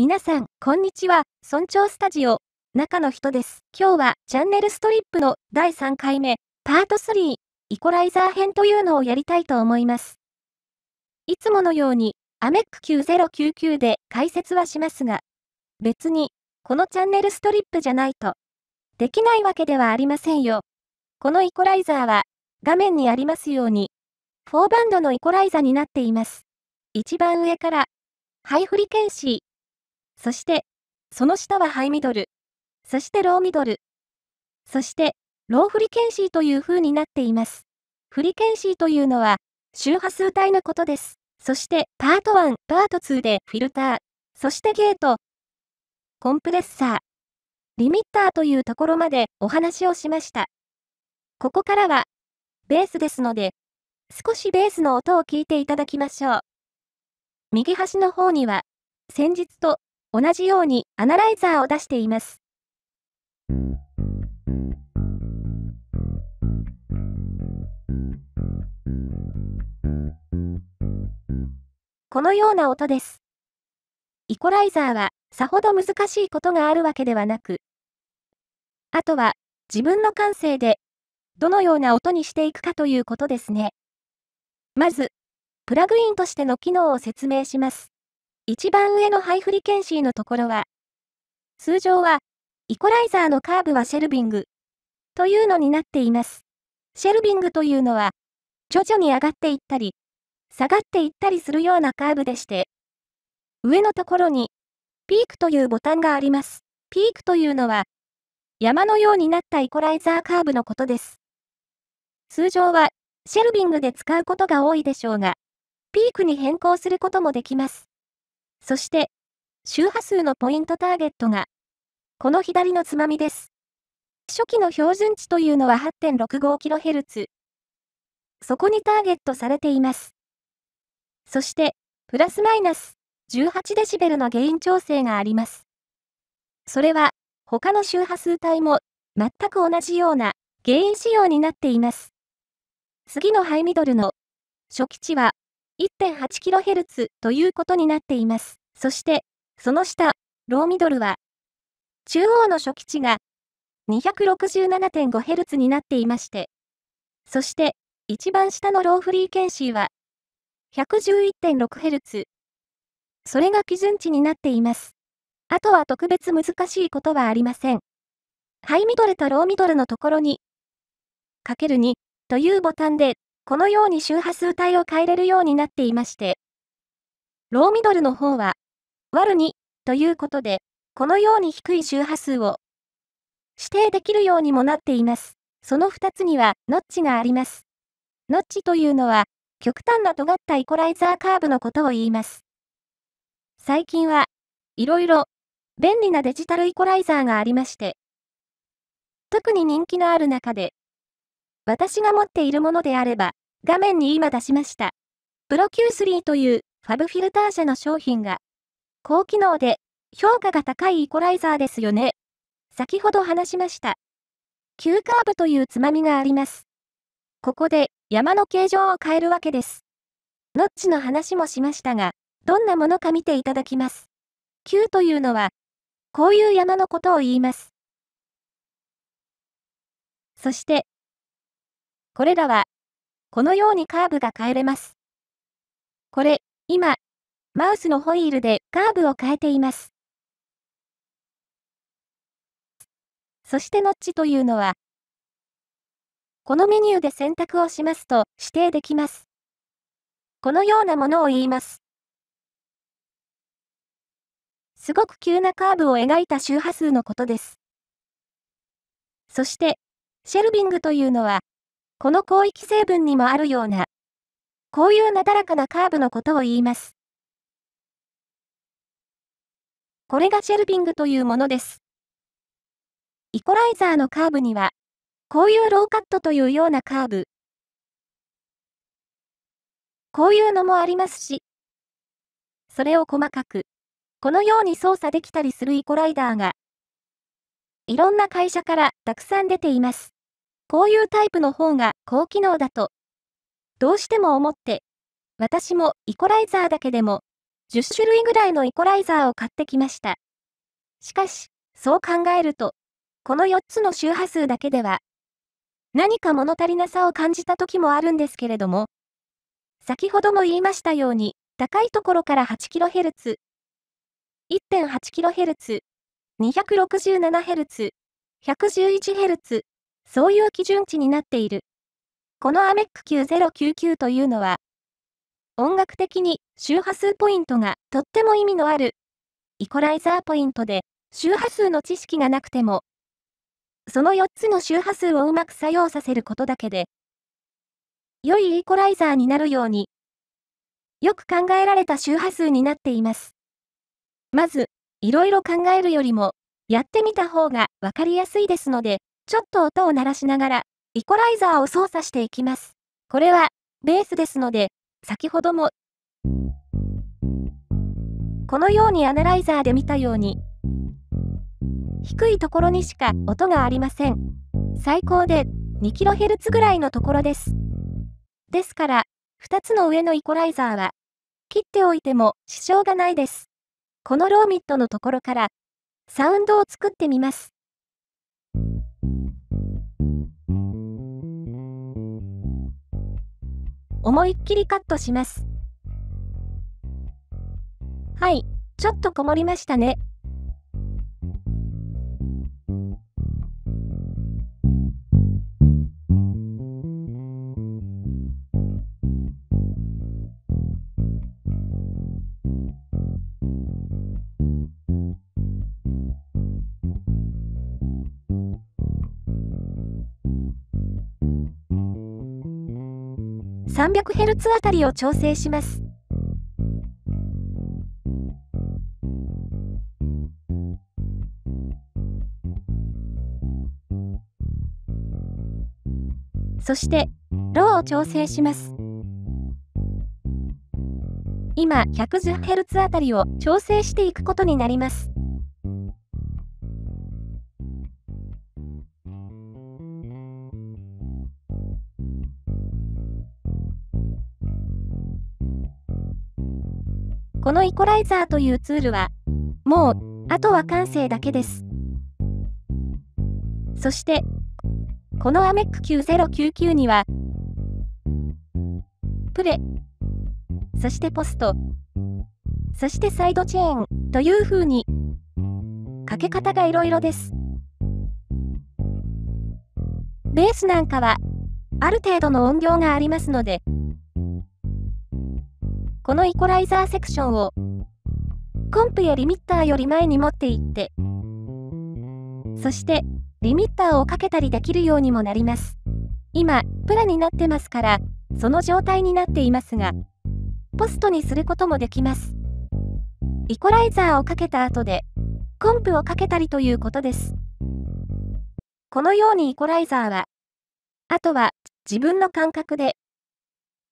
皆さん、こんにちは。村長スタジオ、中の人です。今日はチャンネルストリップの第3回目、パート3、イコライザー編というのをやりたいと思います。いつものように、AMEK 9099で解説はしますが、別に、このチャンネルストリップじゃないと、できないわけではありませんよ。このイコライザーは、画面にありますように、4バンドのイコライザーになっています。一番上から、ハイフリケンシー。そして、その下はハイミドル。そしてローミドル。そして、ローフリケンシーという風になっています。フリケンシーというのは、周波数帯のことです。そして、パート1、パート2でフィルター。そしてゲート。コンプレッサー。リミッターというところまでお話をしました。ここからは、ベースですので、少しベースの音を聞いていただきましょう。右端の方には、先日と同じようにアナライザーを出しています。このような音です。イコライザーはさほど難しいことがあるわけではなく、あとは自分の感性でどのような音にしていくかということですね。まず、プラグインとしての機能を説明します。一番上のハイフリケンシーのところは、通常は、イコライザーのカーブはシェルビングというのになっています。シェルビングというのは、徐々に上がっていったり、下がっていったりするようなカーブでして、上のところに、ピークというボタンがあります。ピークというのは、山のようになったイコライザーカーブのことです。通常は、シェルビングで使うことが多いでしょうが、ピークに変更することもできます。そして、周波数のポイントターゲットが、この左のつまみです。初期の標準値というのは 8.65kHz。そこにターゲットされています。そして、プラスマイナス 18dB のゲイン調整があります。それは、他の周波数帯も、全く同じようなゲイン仕様になっています。次のハイミドルの初期値は 1.8kHz ということになっています。そして、その下、ローミドルは、中央の初期値が 267.5Hz になっていまして、そして、一番下のローフリーケンシーは、111.6Hz。それが基準値になっています。あとは特別難しいことはありません。ハイミドルとローミドルのところに、×2 というボタンで、このように周波数帯を変えれるようになっていまして、ローミドルの方は、÷2 ということで、このように低い周波数を指定できるようにもなっています。その2つには、ノッチがあります。ノッチというのは、極端な尖ったイコライザーカーブのことを言います。最近は、いろいろ、便利なデジタルイコライザーがありまして、特に人気のある中で、私が持っているものであれば、画面に今出しました。プロ Q3 というファブフィルター社の商品が、高機能で評価が高いイコライザーですよね。先ほど話しました。急カーブというつまみがあります。ここで山の形状を変えるわけです。ノッチの話もしましたが、どんなものか見ていただきます。急というのは、こういう山のことを言います。そして、これらは、このようにカーブが変えれます。これ、今、マウスのホイールでカーブを変えています。そしてノッチというのは、このメニューで選択をしますと指定できます。このようなものを言います。すごく急なカーブを描いた周波数のことです。そして、シェルビングというのは、この広域成分にもあるような、こういうなだらかなカーブのことを言います。これがシェルビングというものです。イコライザーのカーブには、こういうローカットというようなカーブ、こういうのもありますし、それを細かく、このように操作できたりするイコライザーが、いろんな会社からたくさん出ています。こういうタイプの方が高機能だと、どうしても思って、私もイコライザーだけでも、10種類ぐらいのイコライザーを買ってきました。しかし、そう考えると、この4つの周波数だけでは、何か物足りなさを感じた時もあるんですけれども、先ほども言いましたように、高いところから 8kHz、1.8kHz、267Hz、111Hz、そういう基準値になっている。このAMEK 9099というのは、音楽的に周波数ポイントがとっても意味のあるイコライザーポイントで、周波数の知識がなくても、その4つの周波数をうまく作用させることだけで、良いイコライザーになるように、よく考えられた周波数になっています。まず、いろいろ考えるよりも、やってみた方がわかりやすいですので、ちょっと音を鳴らしながら、イコライザーを操作していきます。これは、ベースですので、先ほどもこのようにアナライザーで見たように低いところにしか音がありません。最高で 2kHz ぐらいのところです。ですから2つの上のイコライザーは切っておいても支障がないです。このローミットのところからサウンドを作ってみます。思いっきりカットします。はい、ちょっとこもりましたね。300Hz あたりを調整します。そして、ローを調整します。今、110Hz あたりを調整していくことになります。このイコライザーというツールは、もう、あとは感性だけです。そして、このAMEK 9099には、プレ、そしてポスト、そしてサイドチェーンという風に、かけ方がいろいろです。ベースなんかは、ある程度の音量がありますので、このイコライザーセクションをコンプやリミッターより前に持っていって、そしてリミッターをかけたりできるようにもなります。今プラになってますからその状態になっていますが、ポストにすることもできます。イコライザーをかけた後でコンプをかけたりということです。このようにイコライザーはあとは自分の感覚で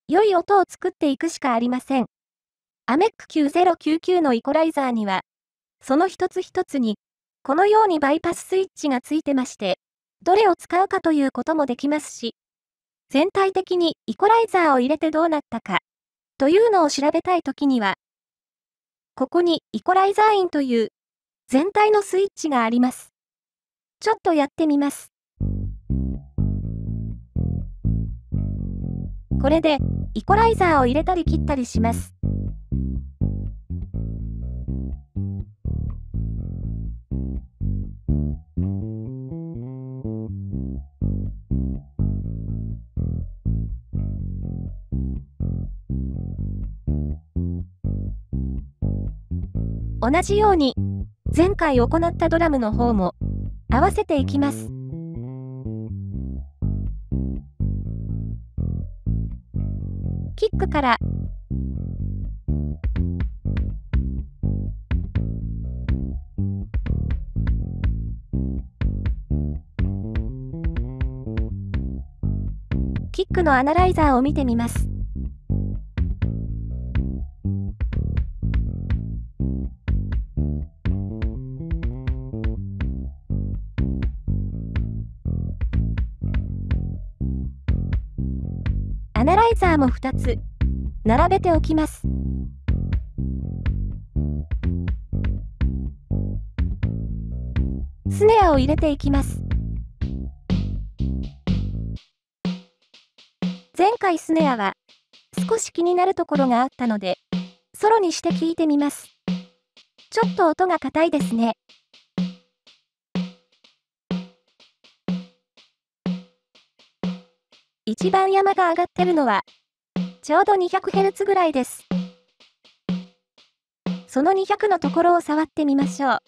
良い音を作っていくしかありません。AMEK 9099のイコライザーには、その一つ一つに、このようにバイパススイッチがついてまして、どれを使うかということもできますし、全体的にイコライザーを入れてどうなったか、というのを調べたいときには、ここにイコライザーインという、全体のスイッチがあります。ちょっとやってみます。これで、イコライザーを入れたり切ったりします。同じように、前回行ったドラムの方も、合わせていきます。キックからキックのアナライザーを見てみます。アナライザーも2つ並べておきます。スネアを入れていきます。前回スネアは少し気になるところがあったのでソロにして聞いてみます。ちょっと音が硬いですね。一番山が上がってるのはちょうど 200Hz ぐらいです。その200のところを触ってみましょう。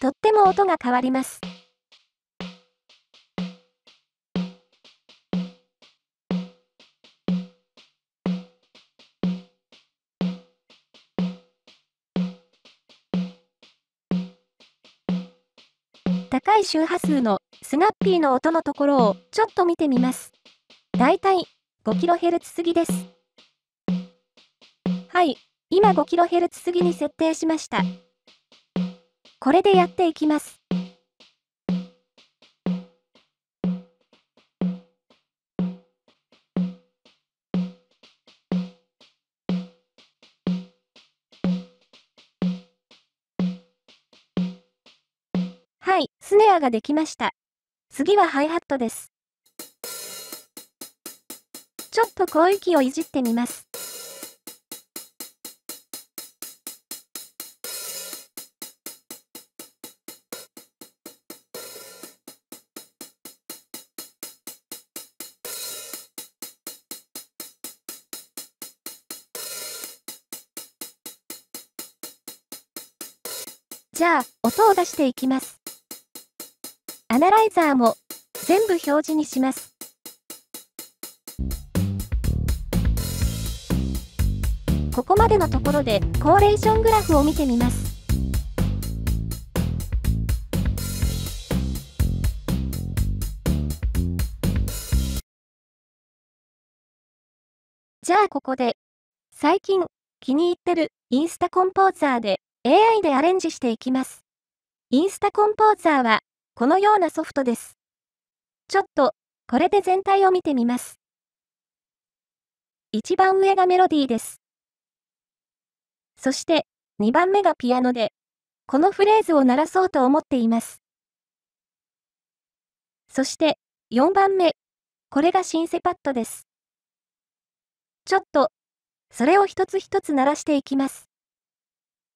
とっても音が変わります。高い周波数のスナッピーの音のところをちょっと見てみます。だいたい 5kHz 過ぎです。はい、今 5kHz 過ぎに設定しました。これでやっていきます。はい、スネアができました。次はハイハットです。ちょっと高域をいじってみます。じゃあ、音を出していきます。アナライザーも全部表示にします。ここまでのところでコーレーショングラフを見てみます。じゃあここで、最近気に入ってるインスタコンポーザーでAI でアレンジしていきます。インスタコンポーザーはこのようなソフトです。ちょっとこれで全体を見てみます。一番上がメロディーです。そして2番目がピアノで、このフレーズを鳴らそうと思っています。そして4番目、これがシンセパッドです。ちょっとそれを一つ一つ鳴らしていきます。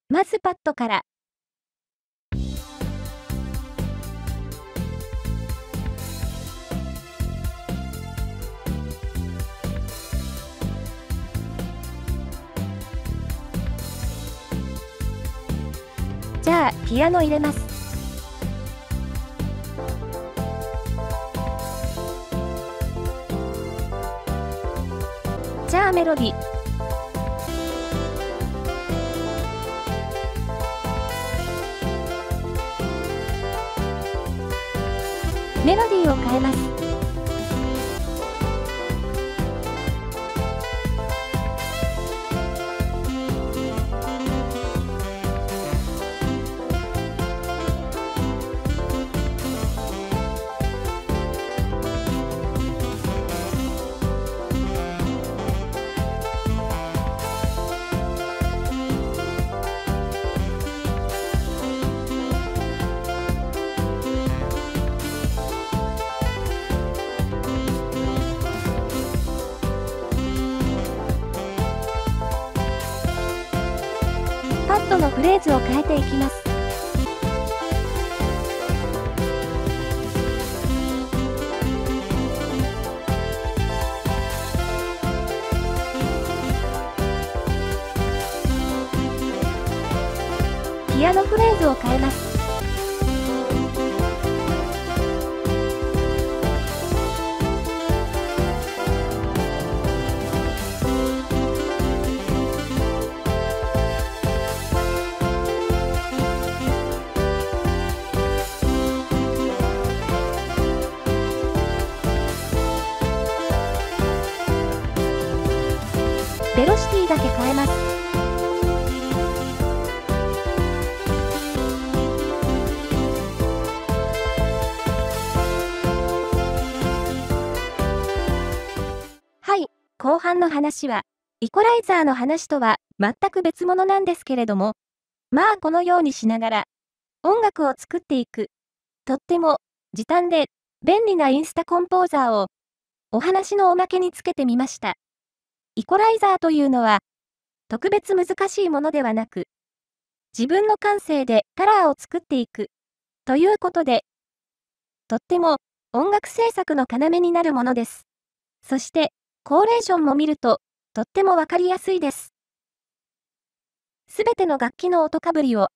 まずパッドから。じゃあ、ピアノ入れます。じゃあ、メロディー。メロディーを変えます。パッドのフレーズを変えていきます。ピアノフレーズを変えます。ベロシティだけ変えます。はい、後半の話はイコライザーの話とは全く別物なんですけれども、まあこのようにしながら音楽を作っていく、とっても時短で便利なインスタコンポーザーをお話のおまけにつけてみました。イコライザーというのは特別難しいものではなく、自分の感性でカラーを作っていくということで、とっても音楽制作の要になるものです。そしてコーレーションも見るととってもわかりやすいです。すべての楽器の音かぶりを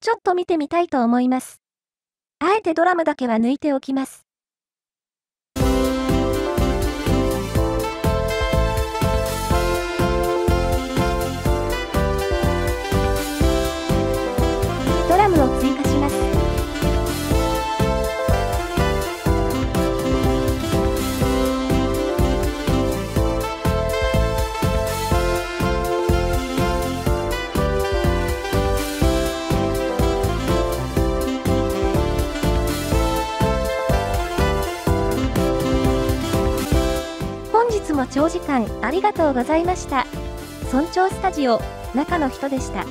ちょっと見てみたいと思います。あえてドラムだけは抜いておきます。ドラムを追加します。本日も長時間ありがとうございました。村長スタジオ中の人でした。